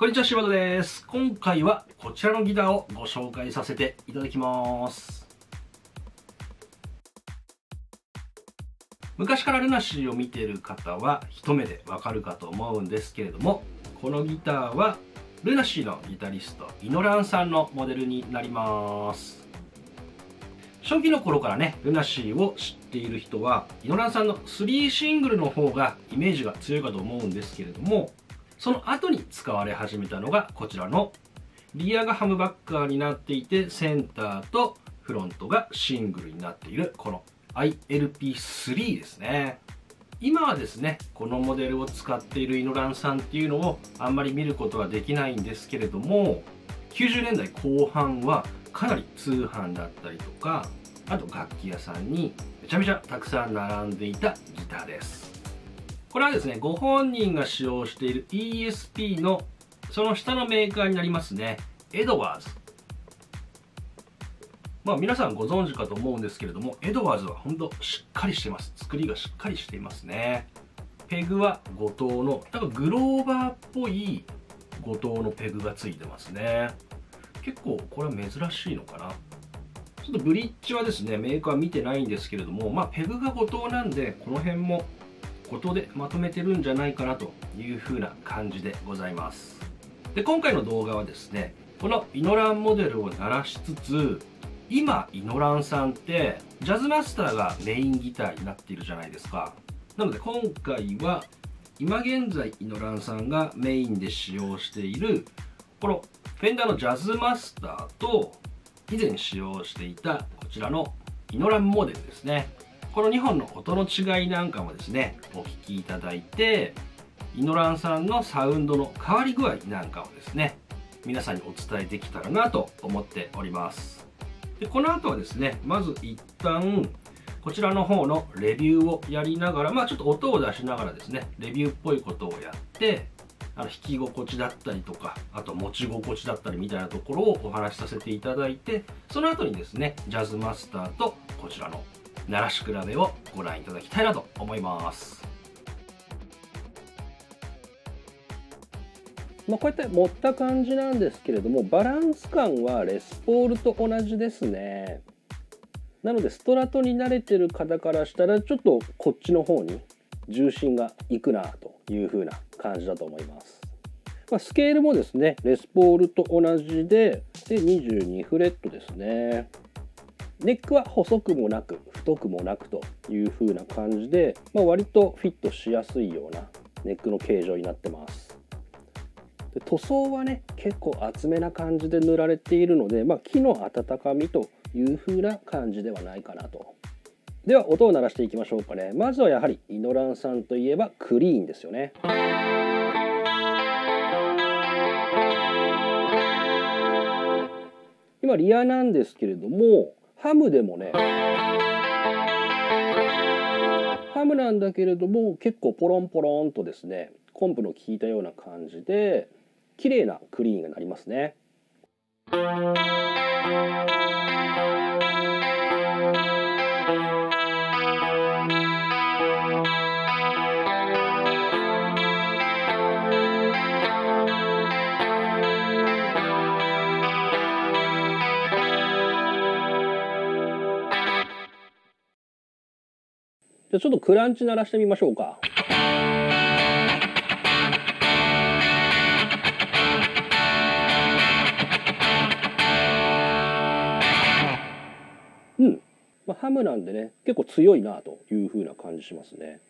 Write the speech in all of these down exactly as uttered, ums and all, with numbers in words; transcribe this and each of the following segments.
こんにちは、柴田です。今回はこちらのギターをご紹介させていただきます。昔からルナシーを見ている方は一目でわかるかと思うんですけれども、このギターはルナシーのギタリストイノランさんのモデルになります。初期の頃からね、ルナシーを知っている人はイノランさんのスリーシングルの方がイメージが強いかと思うんですけれども、その後に使われ始めたのがこちらのリアがハムバッカーになっていて、センターとフロントがシングルになっているこの アイエルピースリー ですね。今はですね、このモデルを使っているイノランさんっていうのをあんまり見ることはできないんですけれども、きゅうじゅうねんだいこう半はかなり通販だったりとか、あと楽器屋さんにめちゃめちゃたくさん並んでいたギターです。これはですね、ご本人が使用している イーエスピー のその下のメーカーになりますね。エドワーズ。まあ皆さんご存知かと思うんですけれども、エドワーズは本当しっかりしてます。作りがしっかりしていますね。ペグはご等の、なんかグローバーっぽいご等のペグがついてますね。結構これは珍しいのかな。ちょっとブリッジはですね、メーカー見てないんですけれども、まあペグがご等なんで、この辺もことでまとめてるんじゃないかなという風な感じでございます。で、今回の動画はですね、このイノランモデルを鳴らしつつ、今イノランさんってジャズマスターがメインギターになっているじゃないですか。なので今回は今現在イノランさんがメインで使用しているこのフェンダーのジャズマスターと、以前使用していたこちらのイノランモデルですね、このにほんの音の違いなんかもですね、お聴きいただいて、イノランさんのサウンドの変わり具合なんかをですね、皆さんにお伝えできたらなと思っております。で、この後はですね、まず一旦、こちらの方のレビューをやりながら、まあちょっと音を出しながらですね、レビューっぽいことをやって、あの弾き心地だったりとか、あと持ち心地だったりみたいなところをお話しさせていただいて、その後にですね、ジャズマスターとこちらの鳴らし比べをご覧いただきたいなと思います。まあこうやって持った感じなんですけれども、バランス感はレスポールと同じですね。なのでストラトに慣れてる方からしたらちょっとこっちの方に重心がいくなという風な感じだと思います。まあ、スケールもですねレスポールと同じで、でにじゅうにフレットですね。ネックは細くもなく太くもなくという風な感じで、まあ、割とフィットしやすいようなネックの形状になってます。で、塗装はね結構厚めな感じで塗られているので、まあ、木の温かみという風な感じではないかなと。では音を鳴らしていきましょうかね。まずはやはりイノランさんといえばクリーンですよね。今リアなんですけれども、ハムでもね、ハムなんだけれども結構ポロンポロンとですね、コンプの効いたような感じで綺麗なクリーンがなりますね。じゃあちょっとクランチ鳴らしてみましょうか。うん、まあ、ハムなんでね結構強いなという風な感じしますね。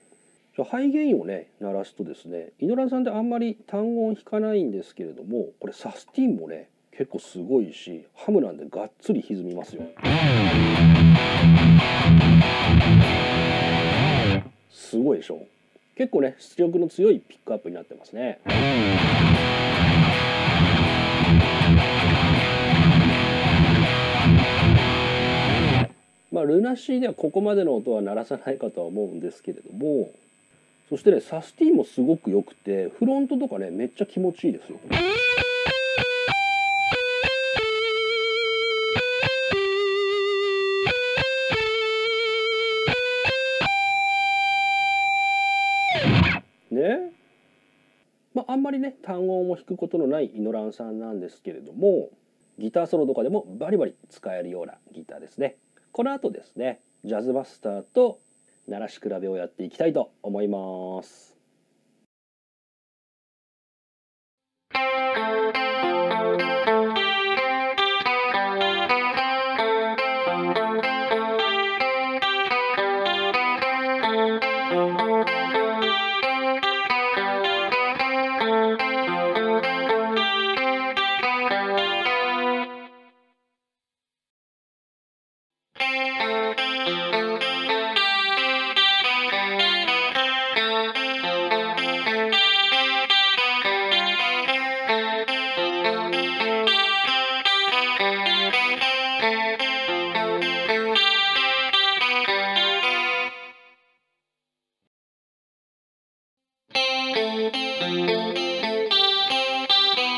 じゃあハイゲインをね鳴らすとですね、イノランさんってあんまり単音弾かないんですけれども、これサスティンもね結構すごいし、ハムなんでがっつり歪みますよ。すごいでしょ。結構ね出力の強いピックアップになってますね。まあルナシーではここまでの音は鳴らさないかとは思うんですけれども、そしてねサスティーンもすごく良くて、フロントとかねめっちゃ気持ちいいですよ。あんまりね単音も弾くことのないイノランさんなんですけれども、ギターソロとかでもバリバリ使えるようなギターですね。この後ですね、ジャズマスターと鳴らし比べをやっていきたいと思います。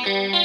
Thank you.